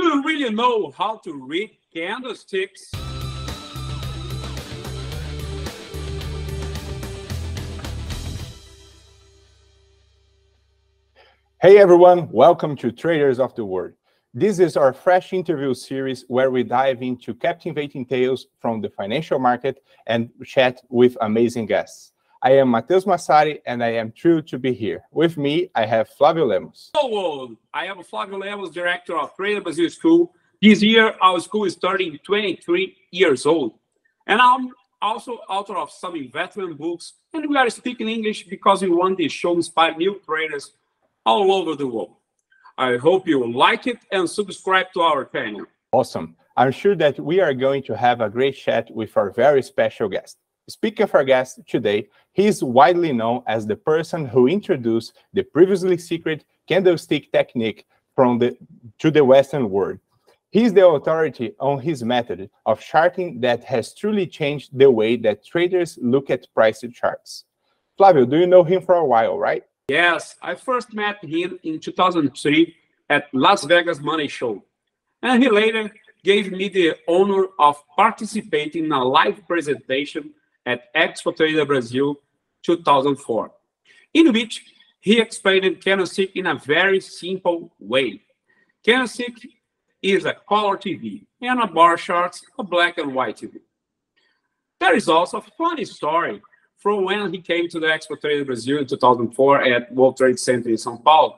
Do you really know how to read candlesticks? Hey everyone, welcome to Traders of the World. This is our fresh interview series where we dive into captivating tales from the financial market and chat with amazing guests. I am Matheus Massari, and I am thrilled to be here. With me, I have Flavio Lemos. Hello, I am Flavio Lemos, director of Trader Brasil School. This year, our school is turning 23 years old. And I'm also author of some investment books, and we are speaking English because we want this show to inspire new traders all over the world. I hope you like it and subscribe to our channel. Awesome. I'm sure that we are going to have a great chat with our very special guest. Speaking of our guest today, he is widely known as the person who introduced the previously secret candlestick technique to the Western world. He is the authority on his method of charting that has truly changed the way that traders look at price charts. Flavio, do you know him for a while, right? Yes, I first met him in 2003 at Las Vegas Money Show, and he later gave me the honor of participating in a live presentation at Expo Trader Brazil 2004, in which he explained candlestick in a very simple way. Candlestick is a color TV and a bar chart, a black and white TV. There is also a funny story from when he came to the Expo Trader Brazil in 2004 at World Trade Center in São Paulo.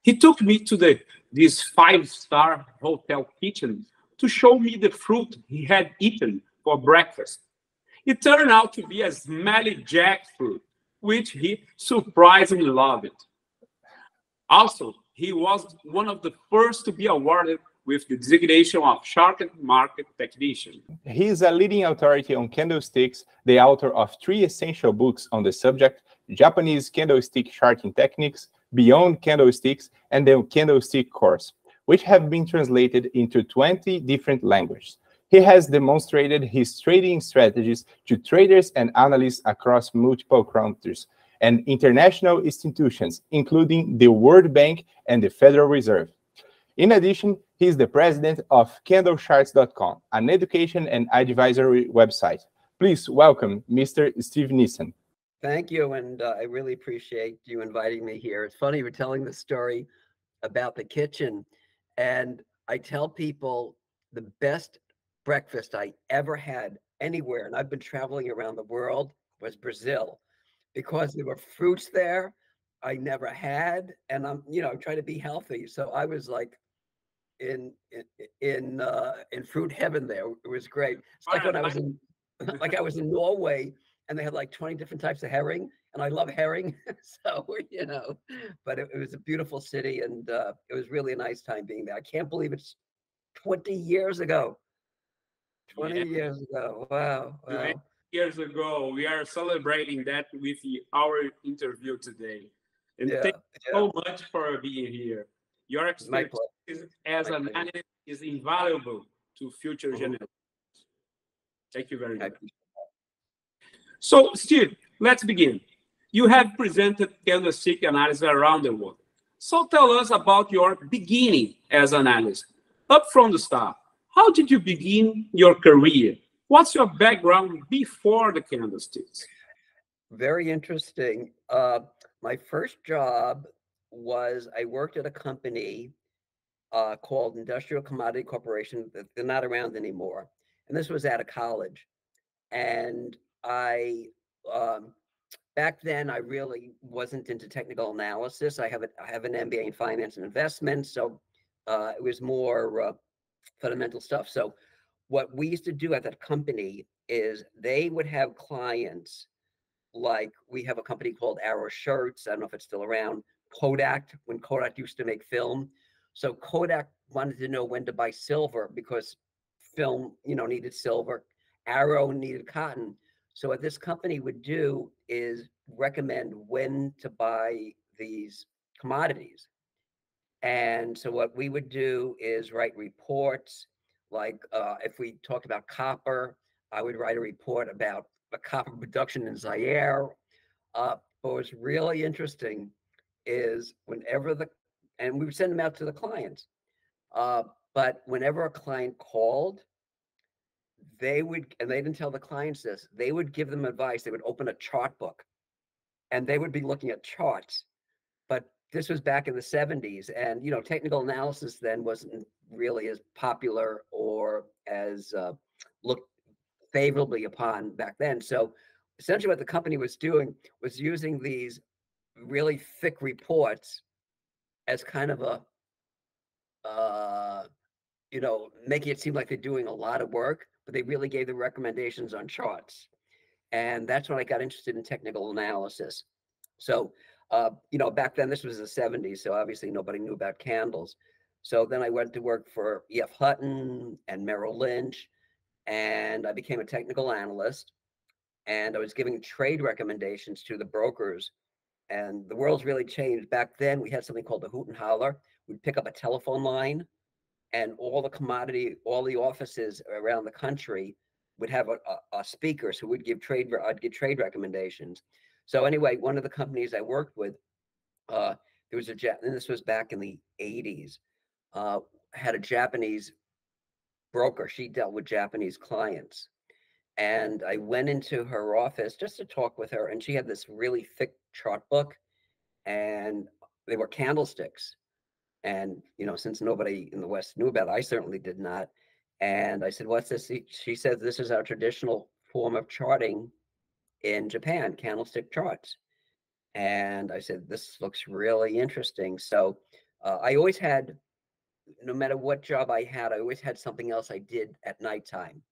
He took me to this five-star hotel kitchen to show me the fruit he had eaten for breakfast. It turned out to be a smelly jackfruit, which he surprisingly loved. Also, he was one of the first to be awarded with the designation of Chartered Market Technician. He is a leading authority on candlesticks, the author of three essential books on the subject: Japanese Candlestick Charting Techniques, Beyond Candlesticks, and The Candlestick Course, which have been translated into 20 different languages. He has demonstrated his trading strategies to traders and analysts across multiple countries and international institutions, including the World Bank and the Federal Reserve. In addition, he is the president of candlecharts.com, an education and advisory website. Please welcome Mr. Steve Nison. Thank you, and I really appreciate you inviting me here. It's funny, you were telling the story about the kitchen, and I tell people the best breakfast I ever had anywhere, and I've been traveling around the world, was Brazil, because there were fruits there I never had, and I'm, you know, trying to be healthy. So I was like in fruit heaven there. It was great. It's like when I was in, like I was in Norway, and they had like 20 different types of herring, and I love herring. So, you know, but it was a beautiful city, and it was really a nice time being there. I can't believe it's 20 years ago. 20 years ago. Wow. 20 years ago. We are celebrating that with our interview today. And thank you so much for being here. Your experience as an analyst is invaluable to future generations. Thank you very much. So, Steve, let's begin. You have presented candlestick analysis around the world. So tell us about your beginning as an analyst. Up from the start, how did you begin your career? What's your background before the candlesticks? Very interesting. My first job was I worked at a company called Industrial Commodity Corporation. They're not around anymore. And this was out of college. And I, back then, I really wasn't into technical analysis. I have an MBA in finance and investment. So it was more fundamental stuff. So what we used to do at that company is they would have clients, like we have a company called Arrow Shirts. I don't know if it's still around. Kodak, when Kodak used to make film. So Kodak wanted to know when to buy silver because film, you know, needed silver. Arrow needed cotton. So what this company would do is recommend when to buy these commodities. And so what we would do is write reports, like if we talked about copper, I would write a report about the copper production in Zaire. But what's really interesting is whenever and we would send them out to the clients. But whenever a client called, they would, and they didn't tell the clients this, they would give them advice. They would open a chart book and they would be looking at charts. But this was back in the 70s. And, you know, technical analysis then wasn't really as popular or as looked favorably upon back then. So essentially what the company was doing was using these really thick reports as kind of a, you know, making it seem like they're doing a lot of work, but they really gave the recommendations on charts. And that's when I got interested in technical analysis. So, you know, back then, this was the 70s, so obviously nobody knew about candles. So then I went to work for E.F. Hutton and Merrill Lynch, and I became a technical analyst. And I was giving trade recommendations to the brokers. And the world's really changed. Back then, we had something called the hoot and holler. We'd pick up a telephone line, and all the commodity, all the offices around the country would have a speaker, so we'd give trade, I'd give trade recommendations. So anyway, one of the companies I worked with, there was a, and this was back in the 80s, had a Japanese broker. She dealt with Japanese clients. And I went into her office just to talk with her, and she had this really thick chart book, and they were candlesticks. And, you know, since nobody in the West knew about it, I certainly did not. And I said, what's this? She said, this is our traditional form of charting in Japan, candlestick charts. And I said, this looks really interesting. So I always had, no matter what job I had, I always had something else I did at nighttime.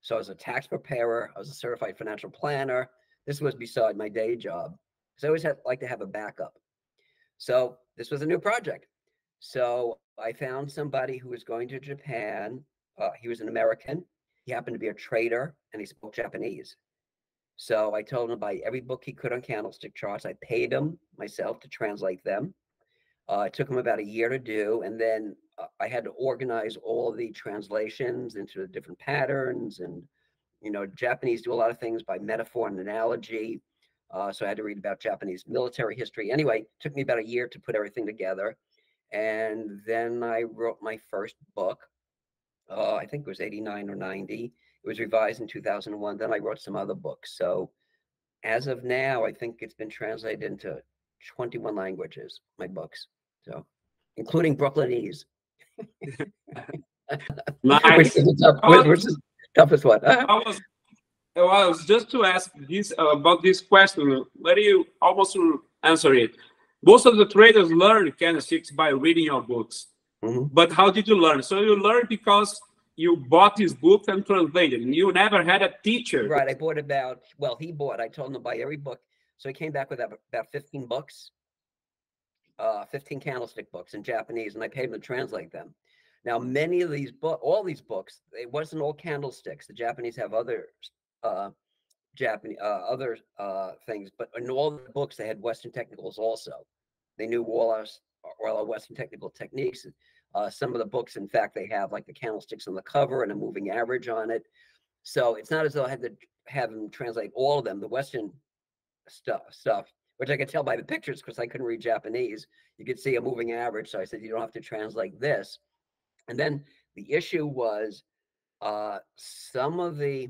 So I was a tax preparer, I was a certified financial planner. This was beside my day job. So I always had, like to have a backup. So this was a new project. So I found somebody who was going to Japan. He was an American. He happened to be a trader and he spoke Japanese. So I told him to buy every book he could on candlestick charts. I paid him myself to translate them. It took him about a year to do. And then I had to organize all the translations into the different patterns. And, you know, Japanese do a lot of things by metaphor and analogy. So I had to read about Japanese military history. Anyway, it took me about a year to put everything together. And then I wrote my first book. I think it was 89 or 90. It was revised in 2001. Then I wrote some other books. So as of now, I think it's been translated into 21 languages, my books, so including Brooklynese. Which is the toughest one. I was just to ask this about this question. Let you almost answer it. Most of the traders learn candlesticks by reading your books. Mm-hmm. But how did you learn? So you learned because you bought his book and translated, and you never had a teacher. Right. I bought about, well, he bought, I told him to buy every book. So he came back with about 15 books, 15 candlestick books in Japanese, and I paid him to translate them. Now, many of these books, all these books, it wasn't all candlesticks. The Japanese have other things, but in all the books, they had Western technicals also. They knew all our Western technical techniques. Some of the books, in fact, they have like the candlesticks on the cover and a moving average on it. So it's not as though I had to have him translate all of them. The Western stuff, which I could tell by the pictures because I couldn't read Japanese, you could see a moving average. So I said, you don't have to translate this. And then the issue was some of the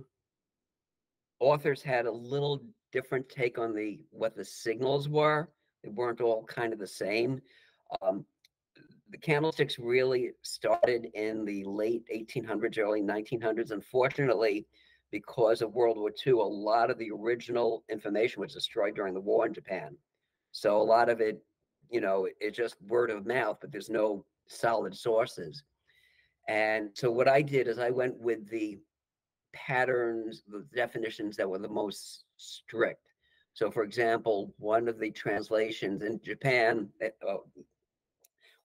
authors had a little different take on what the signals were. They weren't all kind of the same. The candlesticks really started in the late 1800s, early 1900s. Unfortunately, because of World War II, a lot of the original information was destroyed during the war in Japan. So a lot of it, you know, it's just word of mouth, but there's no solid sources. And so what I did is I went with the patterns, the definitions that were the most strict. So for example, one of the translations in Japan,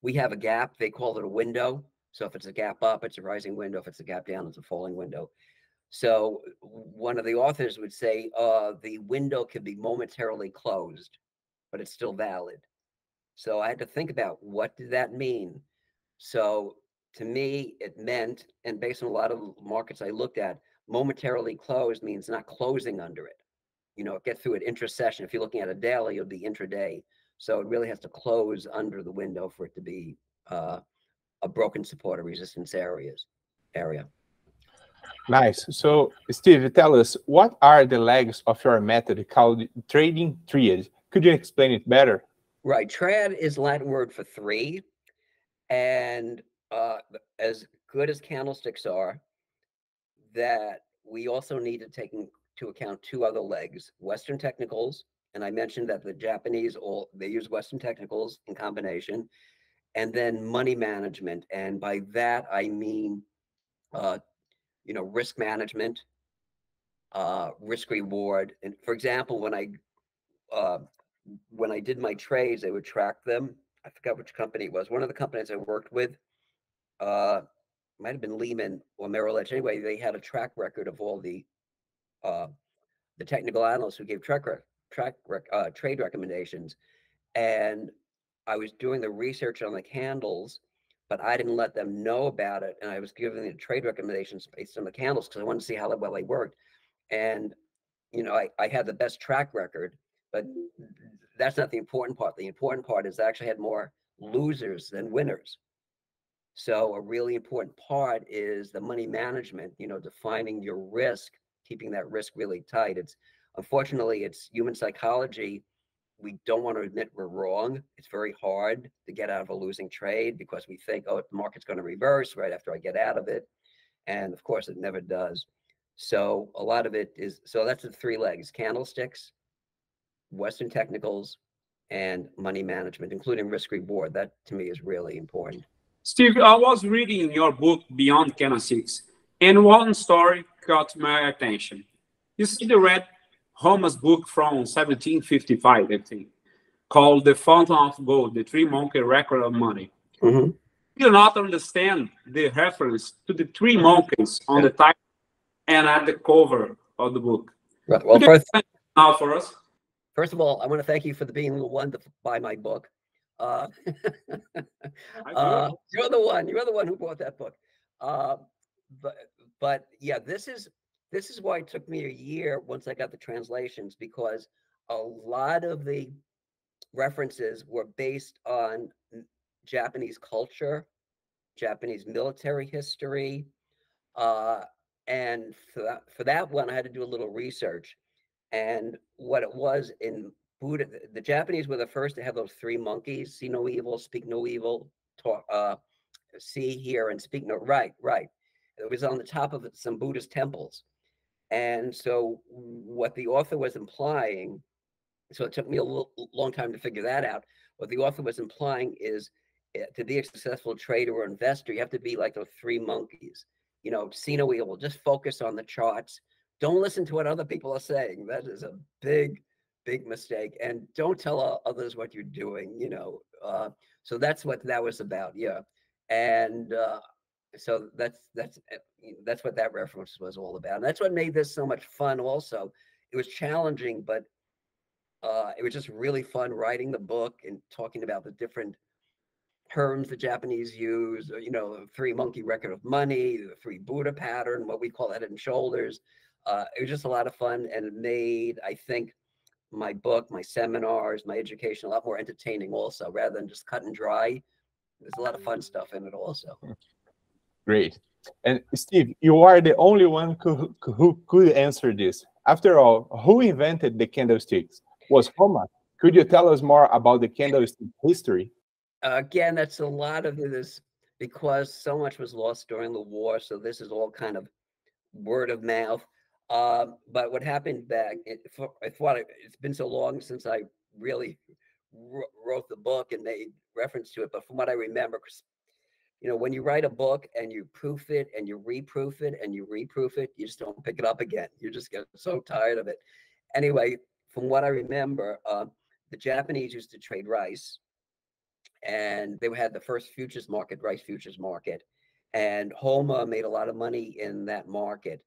we have a gap, they call it a window. So if it's a gap up, it's a rising window. If it's a gap down, it's a falling window. So one of the authors would say, the window could be momentarily closed, but it's still valid. So I had to think about what did that mean? So to me, it meant, and based on a lot of markets I looked at, momentarily closed means not closing under it. You know, get through it intra-session. If you're looking at a daily, it'll be intraday. So it really has to close under the window for it to be a broken support or resistance area. Nice. So, Steve, tell us, what are the legs of your method called trading triad? Could you explain it better? Right. Triad is Latin word for three. And as good as candlesticks are, that we also need to take into account two other legs, Western technicals. And I mentioned that the Japanese, they use Western technicals in combination. And then money management. And by that, I mean, you know, risk management, risk reward. And for example, when I did my trades, I would track them. I forgot which company it was. One of the companies I worked with, might've been Lehman or Merrill Lynch. Anyway, they had a track record of all the technical analysts who gave trade recommendations. And I was doing the research on the candles, but I didn't let them know about it. And I was giving the trade recommendations based on the candles because I wanted to see how well they worked. And, you know, I had the best track record, but that's not the important part. The important part is I actually had more losers than winners. So a really important part is the money management, you know, defining your risk, keeping that risk really tight. It's unfortunately, it's human psychology. We don't want to admit we're wrong. It's very hard to get out of a losing trade because we think, oh, the market's going to reverse right after I get out of it. And of course, it never does. So a lot of it is, so that's the three legs, candlesticks, Western technicals, and money management, including risk reward. That to me is really important. Steve, I was reading your book, Beyond Candlesticks, and one story caught my attention. You see the red Homer's book from 1755, I think, called The Fountain of Gold, the Three-Monkey Record of Money. Mm-hmm. You do not understand the reference to the three monkeys on the title and at the cover of the book. Right. Well, first of all, I want to thank you for being the one to buy my book. You're the one who bought that book. But yeah, this is why it took me a year once I got the translations, because a lot of the references were based on Japanese culture, Japanese military history. And for that one, I had to do a little research. And what it was in Buddha, the Japanese were the first to have those three monkeys, see no evil, speak no evil, talk, see, hear, and speak no, right. It was on the top of some Buddhist temples. And so what the author was implying, so it took me a long time to figure that out. What the author was implying is to be a successful trader or investor, you have to be like those three monkeys, you know, see no evil, just focus on the charts. Don't listen to what other people are saying. That is a big, big mistake. And don't tell others what you're doing, you know. So that's what that was about. Yeah. And so that's what that reference was all about. And that's what made this so much fun. Also, it was challenging, but it was just really fun writing the book and talking about the different terms the Japanese use, you know, the three monkey record of money, the three Buddha pattern, what we call head and shoulders. It was just a lot of fun, and it made, I think, my book, my seminars, my education a lot more entertaining also, rather than just cut and dry. There's a lot of fun stuff in it also. Great. And Steve, you are the only one who could answer this. After all, who invented the candlesticks? Was Homer? Could you tell us more about the candlestick history? Again, that's a lot of this because so much was lost during the war. So this is all kind of word of mouth. But what happened back, it's been so long since I really wrote the book and made reference to it. But from what I remember, you know, when you write a book and you proof it and you reproof it and you reproof it, you just don't pick it up again. You just get so tired of it. Anyway, from what I remember, the Japanese used to trade rice, and they had the first futures market, rice futures market. And Homer made a lot of money in that market.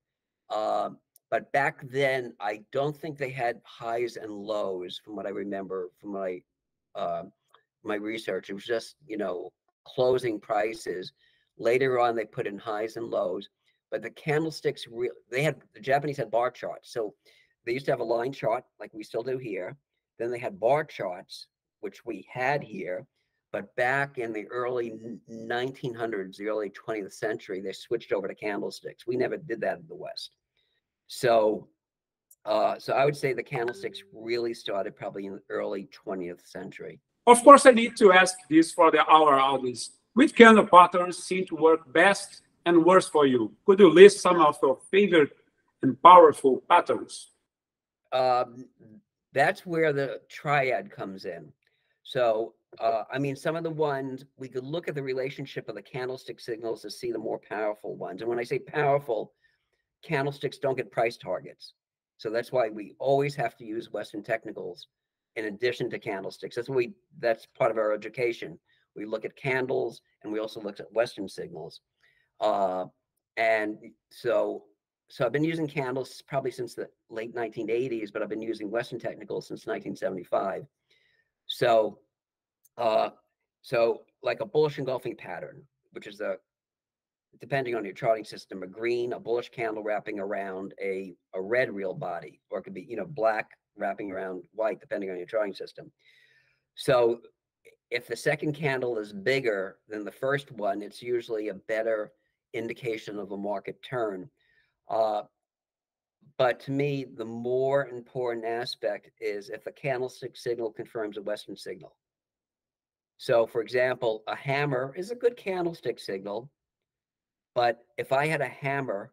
But back then, I don't think they had highs and lows from what I remember from my research. It was just, you know, closing prices. Later on, they put in highs and lows, but the candlesticks, the Japanese had bar charts. So they used to have a line chart like we still do here. Then they had bar charts, which we had here, But back in the early 1900s, the early 20th century, they switched over to candlesticks. We never did that in the West. So I would say the candlesticks really started probably in the early 20th century. Of course, I need to ask this for our audience. Which candle patterns seem to work best and worst for you? Could you list some of your favorite and powerful patterns? That's where the triad comes in. So, I mean, some of the ones, we could look at the relationship of the candlestick signals to see the more powerful ones. And when I say powerful, candlesticks don't get price targets. So that's why we always have to use Western technicals in addition to candlesticks. That's part of our education. We look at candles and we also look at Western signals. So I've been using candles probably since the late 1980s, but I've been using Western technicals since 1975. So like a bullish engulfing pattern, which is depending on your charting system, a bullish candle wrapping around a red real body, or it could be, black wrapping around white, depending on your charting system. So if the second candle is bigger than the first one, it's usually a better indication of a market turn. But to me, the more important aspect is if the candlestick signal confirms a Western signal. So for example, a hammer is a good candlestick signal, but if I had a hammer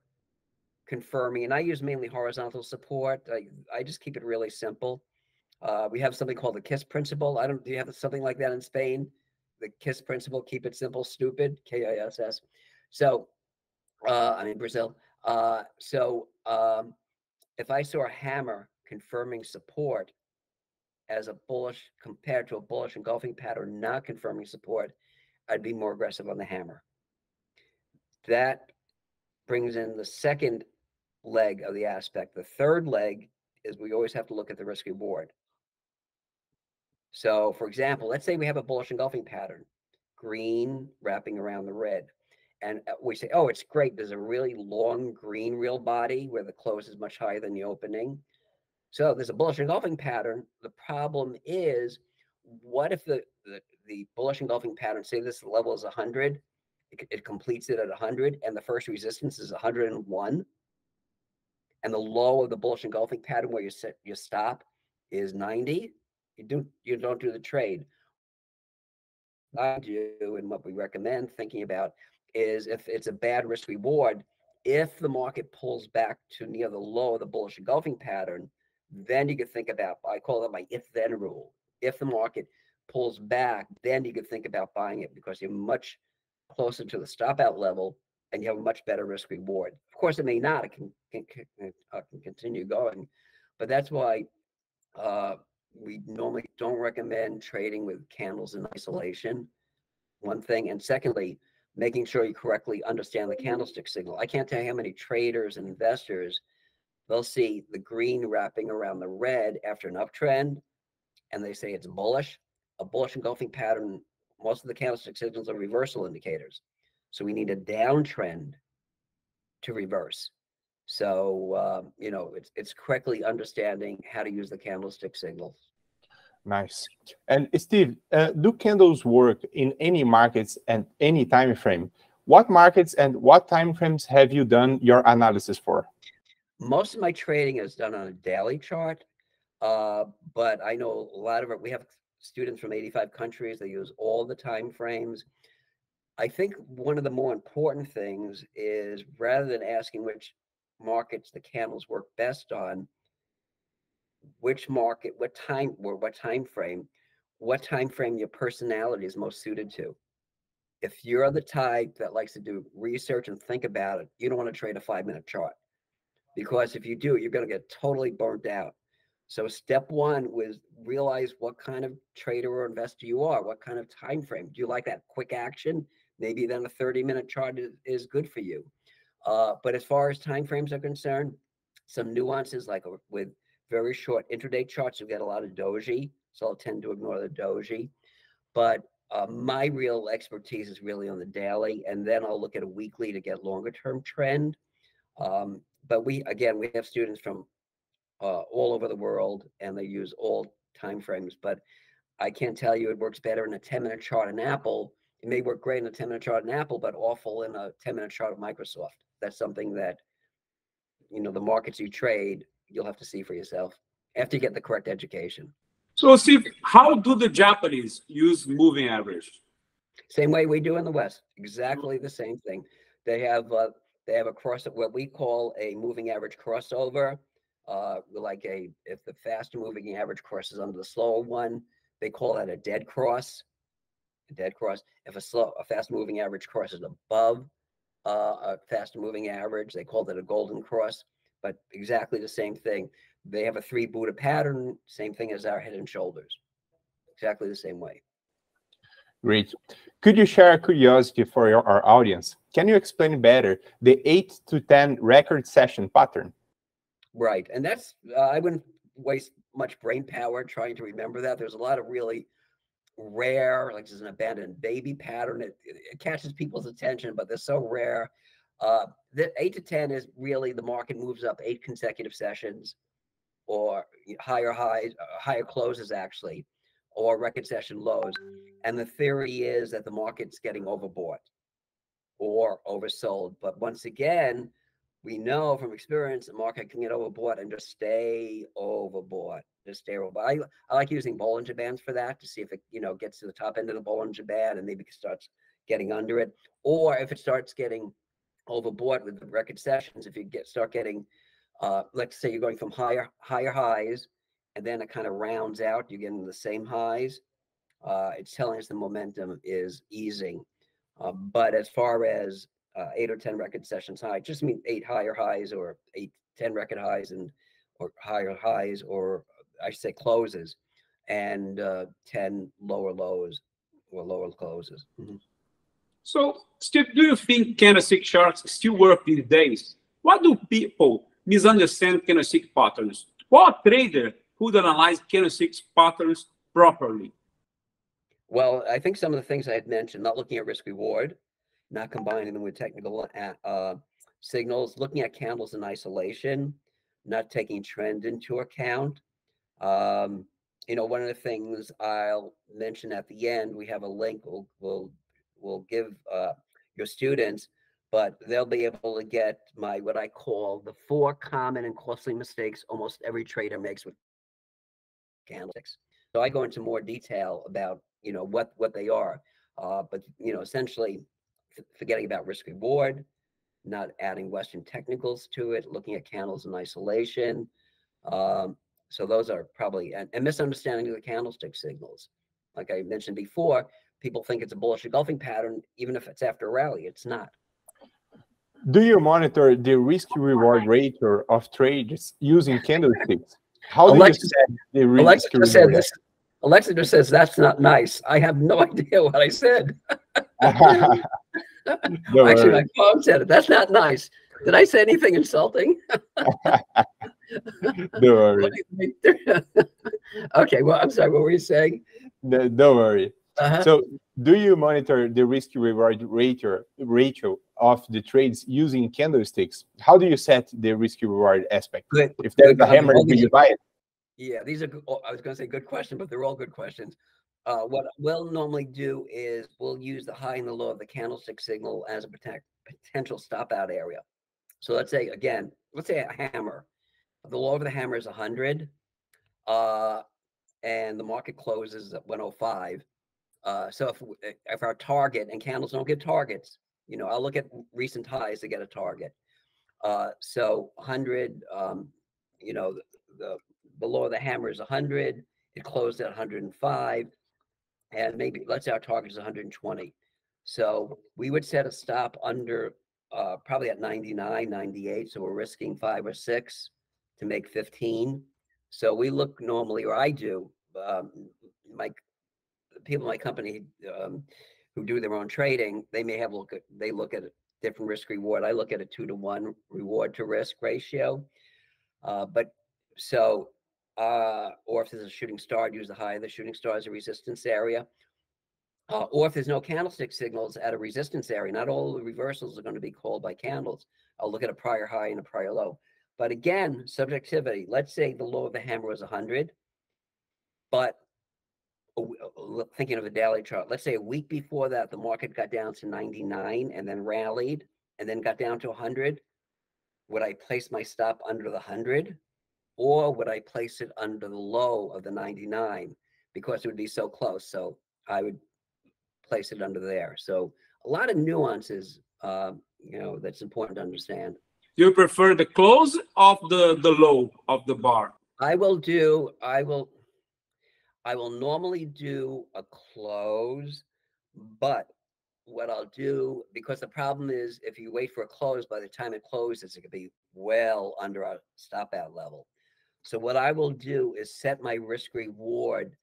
confirming, and I use mainly horizontal support, I just keep it really simple. We have something called the KISS principle. Do you have something like that in Spain? The KISS principle, keep it simple, stupid, K-I-S-S. So, I'm in Brazil. If I saw a hammer confirming support as a bullish compared to a bullish engulfing pattern not confirming support, I'd be more aggressive on the hammer. That brings in the second leg of the aspect. The third leg is we always have to look at the risk reward. So for example, let's say we have a bullish engulfing pattern, green wrapping around the red. And we say, oh, it's great. There's a really long green real body where the close is much higher than the opening. So there's a bullish engulfing pattern. The problem is, what if the bullish engulfing pattern, say this level is 100, it completes it at 100, and the first resistance is 101, and the low of the bullish engulfing pattern where you set your stop is 90, you don't do the trade. I do, and what we recommend thinking about is if it's a bad risk reward, if the market pulls back to near the low of the bullish engulfing pattern, then you could think about, I call that my if-then rule. If the market pulls back, then you could think about buying it because you're much closer to the stop-out level and you have a much better risk reward. Of course, it may not. It can continue going, but that's why we normally don't recommend trading with candles in isolation, one thing. And secondly, making sure you correctly understand the candlestick signal. I can't tell you how many traders and investors, they'll see the green wrapping around the red after an uptrend, and they say it's bullish. A bullish engulfing pattern, most of the candlestick signals are reversal indicators. So we need a downtrend to reverse. So, it's correctly understanding how to use the candlestick signals. Nice. And Steve, do candles work in any markets and any time frame? What markets and what time frames have you done your analysis for? Most of my trading is done on a daily chart, but I know a lot of it. We have students from 85 countries. They use all the time frames. I think one of the more important things is, rather than asking which markets the candles work best on, which market, what time frame your personality is most suited to. If you're the type that likes to do research and think about it, you don't want to trade a 5-minute chart, because if you do, you're going to get totally burnt out. So step one was realize what kind of trader or investor you are. What kind of time frame do you like? That quick action, maybe then a 30-minute chart is good for you. But as far as time frames are concerned, some nuances, like with very short intraday charts, you get a lot of doji, so I'll tend to ignore the doji. But my real expertise is really on the daily, and then I'll look at a weekly to get longer-term trend. But we have students from all over the world, and they use all time frames. But I can't tell you it works better in a 10-minute chart in Apple. It may work great in a 10-minute chart in Apple, but awful in a 10-minute chart of Microsoft. That's something that, you know, the markets you trade, you'll have to see for yourself after you get the correct education. So, Steve, how do the Japanese use moving average? Same way we do in the West. Exactly the same thing. They have a cross, what we call a moving average crossover. If the faster moving average crosses under the slower one, they call that a dead cross. A dead cross. If a fast moving average crosses above a faster moving average, they call it a golden cross. But exactly the same thing. They have a three Buddha pattern, same thing as our head and shoulders. Exactly the same way. Great. Could you share a curiosity for our audience? Can you explain better the 8 to 10 record session pattern? Right. And that's, I wouldn't waste much brain power trying to remember that. There's a lot of really rare, like there's an abandoned baby pattern. It catches people's attention, but they're so rare. The 8 to 10 is really the market moves up 8 consecutive sessions or higher highs, higher closes actually, or record session lows. And the theory is that the market's getting overbought or oversold. But once again, we know from experience the market can get overbought and just stay overbought. Just stay overbought. I like using Bollinger Bands for that to see if it, you know, gets to the top end of the Bollinger Band and maybe starts getting under it. Or if it starts getting overbought with the record sessions, if you start getting, let's say you're going from higher highs, and then it kind of rounds out, you get into the same highs. It's telling us the momentum is easing. But as far as 8 or 10 record sessions high, just mean 8 higher highs or 8, 10 record highs and or higher highs, or I should say closes, and 10 lower lows or lower closes. Mm-hmm. So, Steve, do you think candlestick charts still work these days? Why do people misunderstand candlestick patterns? What trader could analyze candlestick patterns properly? Well, I think some of the things I had mentioned, not looking at risk reward, not combining them with technical signals, looking at candles in isolation, not taking trend into account. You know, one of the things I'll mention at the end, we have a link we'll give your students, but they'll be able to get my, what I call the 4 common and costly mistakes almost every trader makes with candlesticks. So I go into more detail about, you know, what they are, but, you know, essentially forgetting about risk reward, not adding Western technicals to it, looking at candles in isolation. So those are probably, and misunderstanding the candlestick signals. Like I mentioned before, people think it's a bullish engulfing pattern, even if it's after a rally, it's not. Do you monitor the risk reward ratio of trades using candlesticks? How do you set the risk reward ratio? Alexa just says, that's not nice. I have no idea what I said. Actually, my mom said it. That's not nice. Did I say anything insulting? Don't worry. Okay, well, I'm sorry. What were you saying? No, don't worry. So do you monitor the risk reward ratio of the trades using candlesticks? How do you set the risk reward aspect? Good. If there's a hammer, do you buy it? Yeah, these are, I was going to say good question, but they're all good questions. What we'll normally do is we'll use the high and the low of the candlestick signal as a potential stop out area. So let's say, again, let's say a hammer. The low of the hammer is 100, and the market closes at 105. So if our target, and candles don't give targets, you know, I'll look at recent highs to get a target. So 100, you know, the low of the hammer is 100. It closed at 105, and maybe let's say our target is 120. So we would set a stop under probably at 99, 98. So we're risking 5 or 6 to make 15. So we look normally, or I do, people in my company who do their own trading, they may have look at a different risk reward. I look at a 2-to-1 reward to risk ratio. Or if there's a shooting star, I'd use the high of the shooting star as a resistance area. Or if there's no candlestick signals at a resistance area, not all the reversals are going to be called by candles. I'll look at a prior high and a prior low. But again, subjectivity. Let's say the low of the hammer was 100, but thinking of a daily chart, let's say a week before that, the market got down to 99 and then rallied and then got down to 100. Would I place my stop under the 100, or would I place it under the low of the 99 because it would be so close? So I would place it under there. So a lot of nuances, you know, that's important to understand. You prefer the close of the low of the bar? I will normally do a close, but what I'll do, because the problem is if you wait for a close, by the time it closes, it could be well under our stop out level. So what I will do is set my risk reward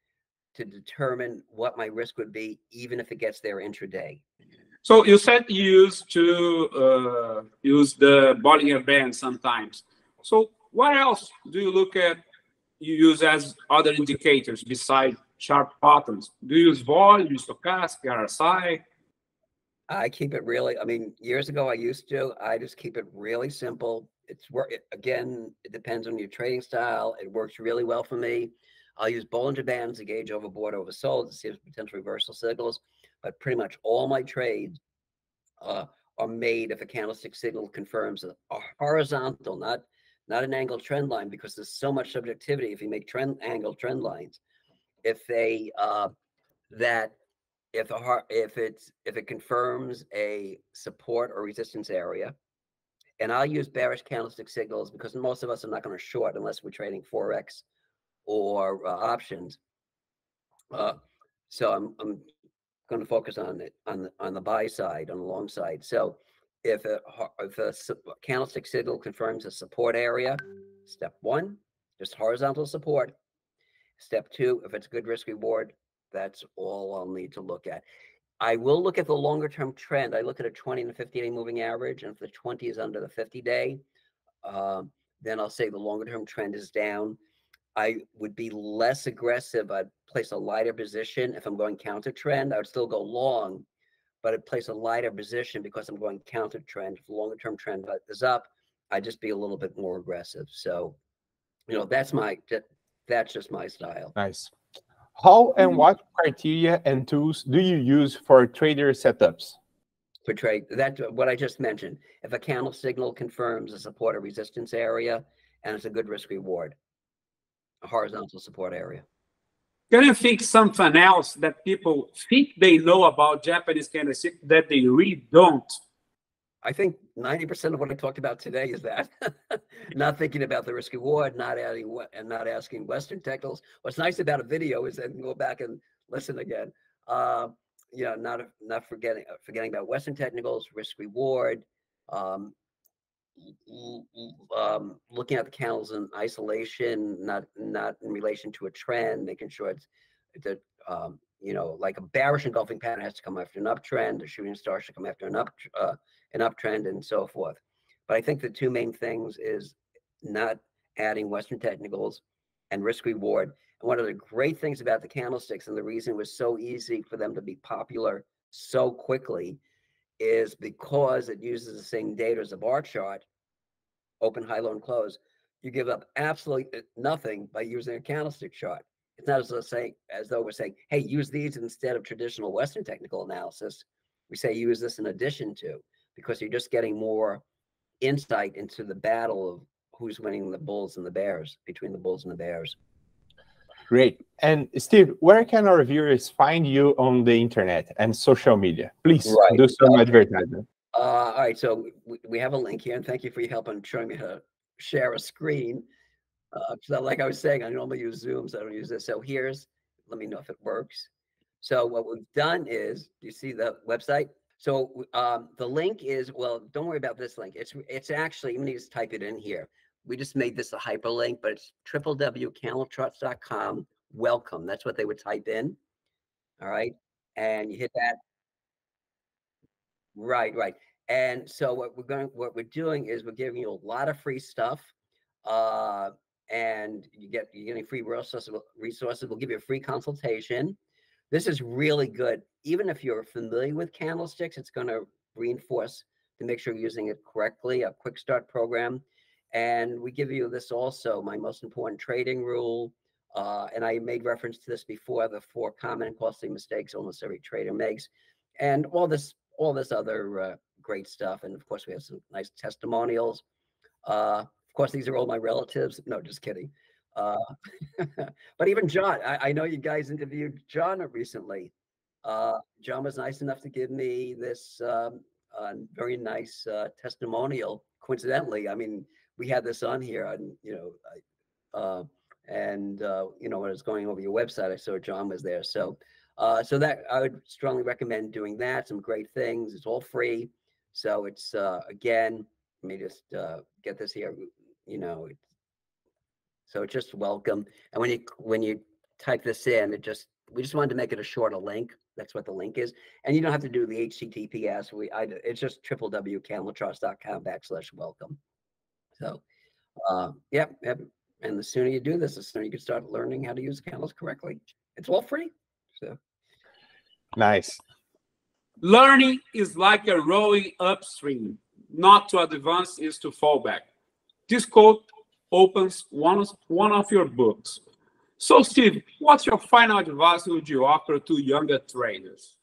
to determine what my risk would be, even if it gets there intraday. So you said you used to use the Bollinger Band sometimes. So what else do you look at? You use as other indicators besides sharp patterns? Do you use volume, stochastic, RSI? I keep it really, I mean, years ago I used to, I just keep it really simple. It's work, again, it depends on your trading style. It works really well for me. I'll use Bollinger Bands to gauge overbought, oversold, to see if potential reversal signals, but pretty much all my trades are made if a candlestick signal confirms a horizontal, not an angle trend line, because there's so much subjectivity if you make angle trend lines. If they if it confirms a support or resistance area, and I'll use bearish candlestick signals because most of us are not going to short unless we're trading forex or options. So I'm going to focus on it on the buy side, on the long side. So If a candlestick signal confirms a support area, step one, just horizontal support. Step two, if it's good risk reward, that's all I'll need to look at. I will look at the longer term trend. I look at a 20 and a 50-day moving average, and if the 20 is under the 50-day, then I'll say the longer term trend is down. I would be less aggressive. I'd place a lighter position. If I'm going counter trend, I would still go long, but it plays a lighter position because I'm going counter trend. If the longer term trend is up, I'd just be a little bit more aggressive. So, you know, that's just my style. Nice. How and what criteria and tools do you use for trader setups? For trade, that's what I just mentioned. If a candle signal confirms a support or resistance area, and it's a good risk reward, a horizontal support area. Can you think something else that people think they know about Japanese candlestick that they really don't? I think 90% of what I talked about today is that not thinking about the risk reward, not adding and not asking Western technicals. What's nice about a video is that you can go back and listen again. You know, not forgetting about Western technicals, risk reward, looking at the candles in isolation, not in relation to a trend, making sure it's you know, like a bearish engulfing pattern has to come after an uptrend, a shooting star should come after an uptrend, and so forth. But I think the two main things is not adding Western technicals and risk reward. And one of the great things about the candlesticks, and the reason it was so easy for them to be popular so quickly, is because it uses the same data as a bar chart, open, high, low, and close. You give up absolutely nothing by using a candlestick chart. It's not as though we're saying, hey, use these instead of traditional Western technical analysis. We say use this in addition to, because you're just getting more insight into the battle of who's winning the bulls and the bears, between the bulls and the bears. Great. And Steve, where can our viewers find you on the internet and social media? Please do some advertising. All right. So we have a link here, and thank you for your help on showing me how to share a screen. So like I was saying, I normally use Zoom, so I don't use this. So here's, let me know if it works. So what we've done is, do you see the website? So the link is, well, don't worry about this link. It's actually, you need to type it in here. We just made this a hyperlink, but it's www.candlecharts.com/welcome. That's what they would type in. All right. And you hit that. Right, right. And so what we're doing is we're giving you a lot of free stuff. And you're getting free resources. We'll give you a free consultation. This is really good. Even if you're familiar with candlesticks, it's going to reinforce to make sure you're using it correctly, a quick start program. And we give you this also, my most important trading rule, And I made reference to this before, the four common and costly mistakes almost every trader makes, and all this other great stuff. And of course, we have some nice testimonials. Of course, these are all my relatives. No, just kidding. But even John, I know you guys interviewed John recently. John was nice enough to give me this very nice testimonial. Coincidentally, I mean, we had this on here, and you know, when I was going over your website, I saw John was there. So, so that I would strongly recommend doing that. Some great things. It's all free. So it's again, let me just get this here. You know, so just welcome. And when you type this in, we just wanted to make it a shorter link. That's what the link is. And you don't have to do the HTTPS. It's just www.candlecharts.com/welcome. So, yep. And the sooner you do this, the sooner you can start learning how to use candles correctly. It's all free. So nice. Learning is like a rowing upstream. Not to advance is to fall back. This quote opens one of your books. So, Steve, what's your final advice would you offer to younger traders?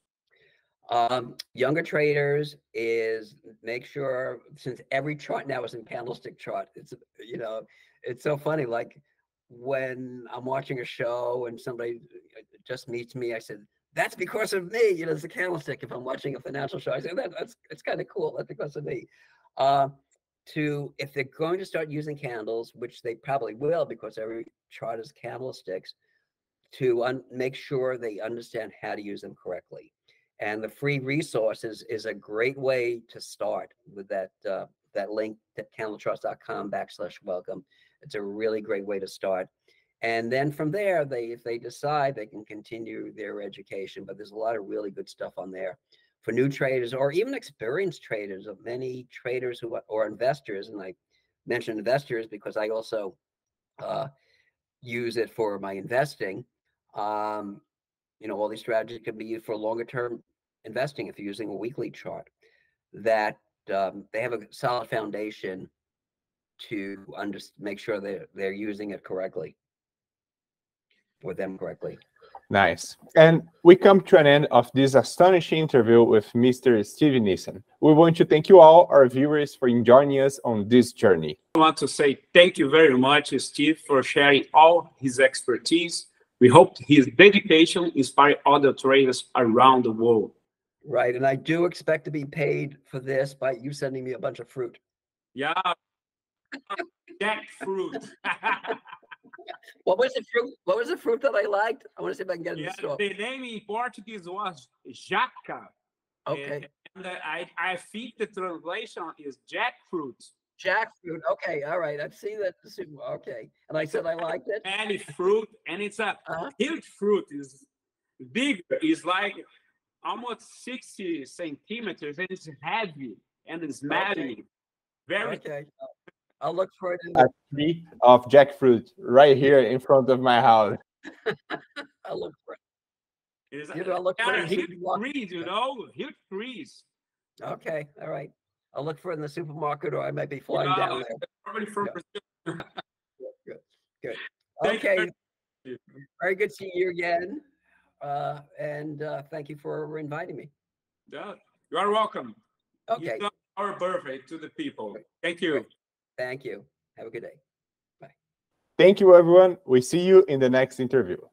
Younger traders is make sure, since every chart now is in candlestick chart, it's, you know, it's so funny. Like when I'm watching a show and somebody just meets me, I said, that's because of me. You know, it's a candlestick. If I'm watching a financial show, I say, that's kind of cool. That's because of me. If they're going to start using candles, which they probably will because every chart is candlesticks, to make sure they understand how to use them correctly. And the free resources is a great way to start with that that link to candlecharts.com/welcome. It's a really great way to start. And then from there, if they decide, they can continue their education. But there's a lot of really good stuff on there for new traders or even experienced traders. Of many traders who are investors, and I mentioned investors because I also use it for my investing. You know, all these strategies can be used for longer term investing if you're using a weekly chart, that they have a solid foundation to make sure they're using it correctly, with them correctly. Nice. And we come to an end of this astonishing interview with Mr. Steve Nison. We want to thank you all, our viewers, for joining us on this journey. I want to say thank you very much, Steve, for sharing all his expertise. We hope his dedication inspires other traders around the world. Right, and I do expect to be paid for this by you sending me a bunch of fruit. Yeah, that fruit. What was the fruit that I liked? I want to see if I can get it in the store. The name in Portuguese was jaca. Okay. And I think the translation is jackfruit. Jackfruit. Okay. All right. I've seen that. Okay. And I said I liked it. Any fruit, and it's a huge fruit. It's big. It's like almost 60 centimeters, and it's heavy and it's smelly. Okay. Very. Okay. I'll look for it in a tree of jackfruit right here in front of my house. I'll look for it. Huge trees. Okay, all right. I'll look for it in the supermarket, or I might be flying down there. Probably from Brazil. Good. Okay. Very good seeing you again, thank you for inviting me. Yeah, you are welcome. Okay. It's our birthday to the people. Thank you. Great. Thank you. Have a good day. Bye. Thank you, everyone. We see you in the next interview.